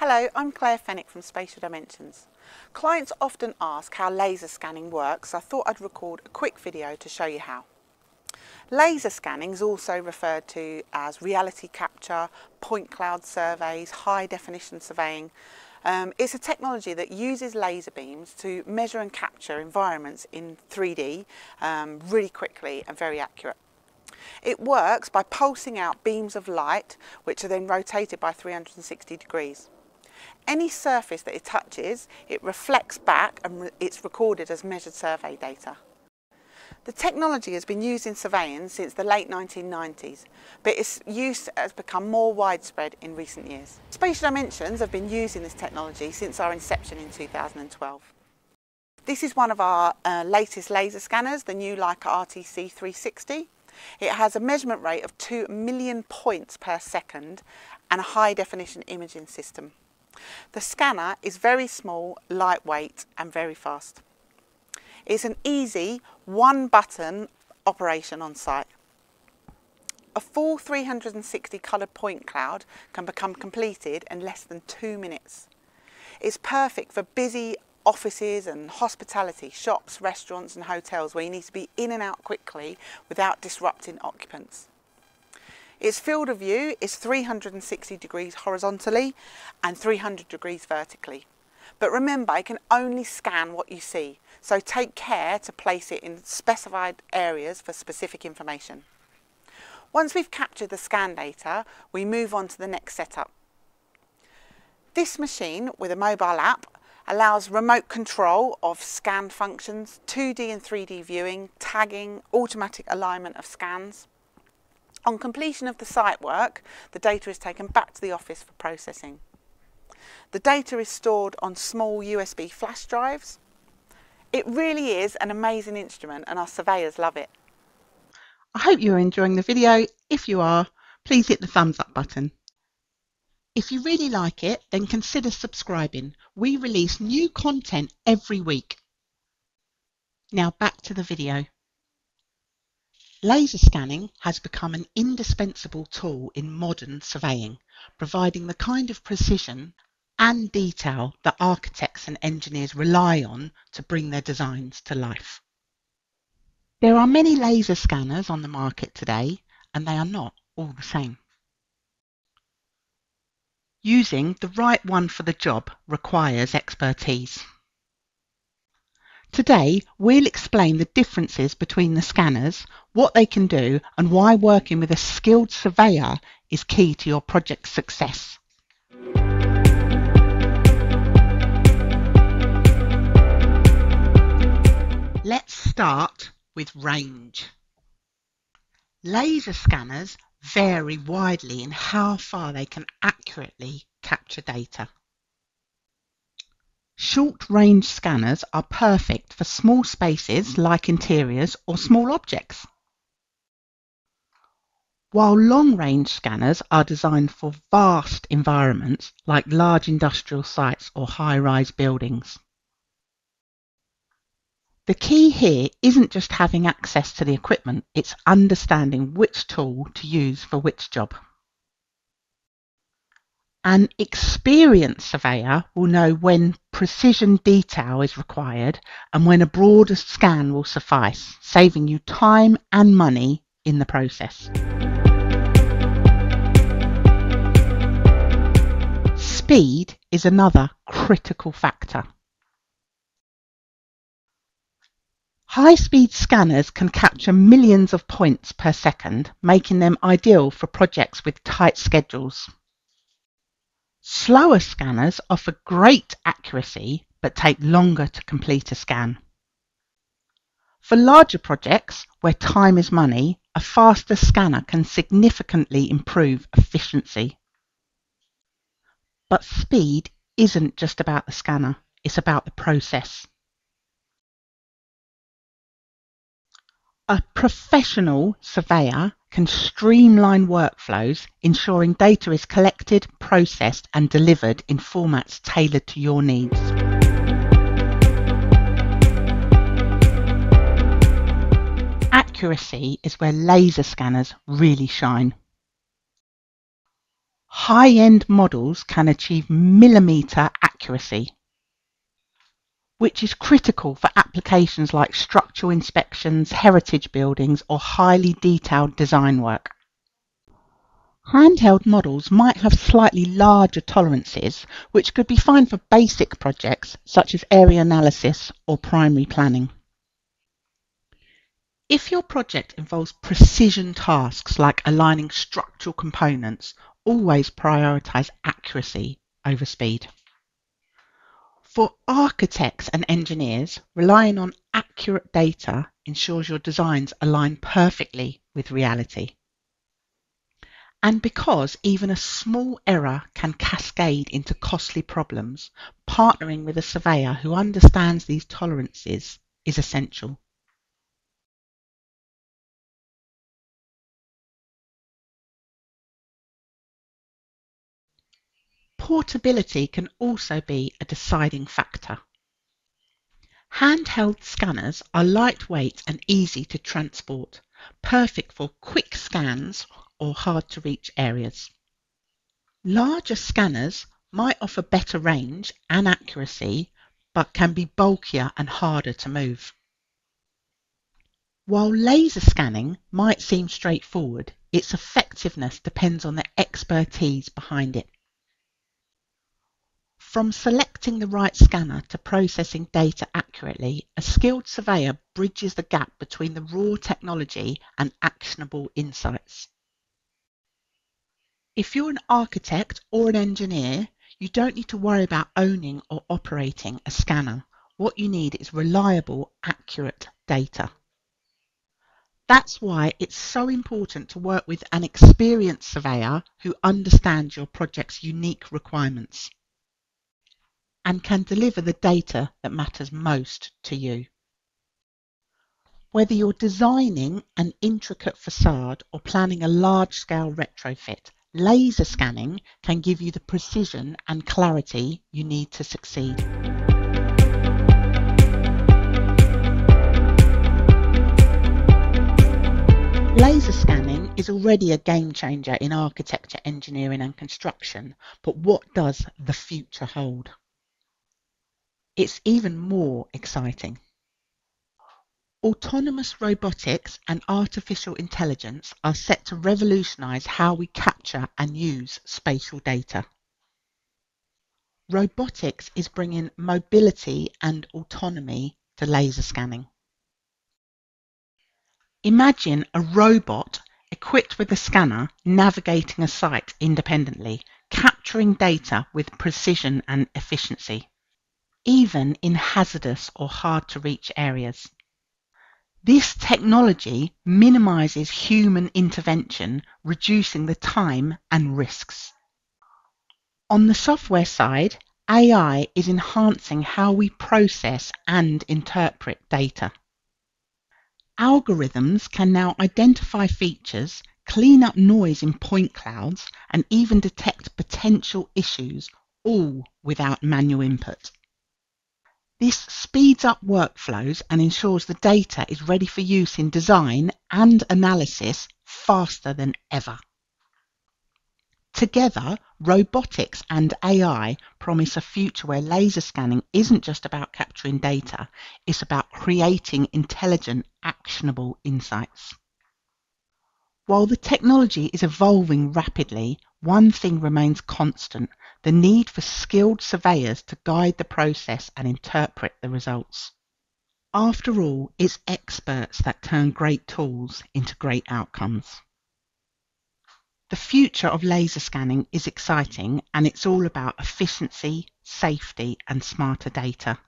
Hello, I'm Claire Fenwick from Spatial Dimensions. Clients often ask how laser scanning works, so I thought I'd record a quick video to show you how. Laser scanning is also referred to as reality capture, point cloud surveys, high definition surveying. It's a technology that uses laser beams to measure and capture environments in 3D really quickly and very accurate. It works by pulsing out beams of light, which are then rotated by 360 degrees. Any surface that it touches, it reflects back and it's recorded as measured survey data. The technology has been used in surveying since the late 1990s, but its use has become more widespread in recent years. Spatial Dimensions have been using this technology since our inception in 2012. This is one of our latest laser scanners, the new Leica RTC 360. It has a measurement rate of 2 million points per second and a high definition imaging system. The scanner is very small, lightweight and very fast. It's an easy one button operation on site. A full 360 coloured point cloud can become completed in less than 2 minutes. It's perfect for busy offices and hospitality, shops, restaurants and hotels where you need to be in and out quickly without disrupting occupants. Its field of view is 360 degrees horizontally and 300 degrees vertically. But remember, it can only scan what you see, so take care to place it in specified areas for specific information. Once we've captured the scan data, we move on to the next setup. This machine with a mobile app allows remote control of scan functions, 2D and 3D viewing, tagging, automatic alignment of scans. On completion of the site work, the data is taken back to the office for processing. The data is stored on small USB flash drives. It really is an amazing instrument and our surveyors love it. I hope you're enjoying the video. If you are, please hit the thumbs up button. If you really like it, then consider subscribing. We release new content every week. Now back to the video. Laser scanning has become an indispensable tool in modern surveying, providing the kind of precision and detail that architects and engineers rely on to bring their designs to life. There are many laser scanners on the market today, and they are not all the same. Using the right one for the job requires expertise. Today, we'll explain the differences between the scanners, what they can do, and why working with a skilled surveyor is key to your project's success. Let's start with range. Laser scanners vary widely in how far they can accurately capture data. Short-range scanners are perfect for small spaces like interiors or small objects, while long-range scanners are designed for vast environments like large industrial sites or high-rise buildings. The key here isn't just having access to the equipment, it's understanding which tool to use for which job. An experienced surveyor will know when precision detail is required and when a broader scan will suffice, saving you time and money in the process. Speed is another critical factor. High-speed scanners can capture millions of points per second, making them ideal for projects with tight schedules. Slower scanners offer great accuracy but take longer to complete a scan. For larger projects where time is money, a faster scanner can significantly improve efficiency. But speed isn't just about the scanner, it's about the process. A professional surveyor can streamline workflows, ensuring data is collected, processed and delivered in formats tailored to your needs. Accuracy is where laser scanners really shine. high-end models can achieve millimetre accuracy, which is critical for applications like structural inspections, heritage buildings, or highly detailed design work. Handheld models might have slightly larger tolerances, which could be fine for basic projects such as area analysis or primary planning. If your project involves precision tasks like aligning structural components, always prioritise accuracy over speed. For architects and engineers, relying on accurate data ensures your designs align perfectly with reality. And because even a small error can cascade into costly problems, partnering with a surveyor who understands these tolerances is essential. Portability can also be a deciding factor. Handheld scanners are lightweight and easy to transport, perfect for quick scans or hard-to-reach areas. Larger scanners might offer better range and accuracy, but can be bulkier and harder to move. While laser scanning might seem straightforward, its effectiveness depends on the expertise behind it. From selecting the right scanner to processing data accurately, a skilled surveyor bridges the gap between the raw technology and actionable insights. If you're an architect or an engineer, you don't need to worry about owning or operating a scanner. What you need is reliable, accurate data. That's why it's so important to work with an experienced surveyor who understands your project's unique requirements and can deliver the data that matters most to you. Whether you're designing an intricate facade or planning a large-scale retrofit, laser scanning can give you the precision and clarity you need to succeed. Laser scanning is already a game changer in architecture, engineering and construction, but what does the future hold? It's even more exciting. Autonomous robotics and artificial intelligence are set to revolutionise how we capture and use spatial data. Robotics is bringing mobility and autonomy to laser scanning. Imagine a robot equipped with a scanner navigating a site independently, capturing data with precision and efficiency, even in hazardous or hard-to-reach areas. This technology minimises human intervention, reducing the time and risks. On the software side, AI is enhancing how we process and interpret data. Algorithms can now identify features, clean up noise in point clouds, and even detect potential issues, all without manual input. This speeds up workflows and ensures the data is ready for use in design and analysis faster than ever. Together, robotics and AI promise a future where laser scanning isn't just about capturing data, it's about creating intelligent, actionable insights. While the technology is evolving rapidly, one thing remains constant: the need for skilled surveyors to guide the process and interpret the results. After all, it's experts that turn great tools into great outcomes. The future of laser scanning is exciting, and it's all about efficiency, safety, and smarter data.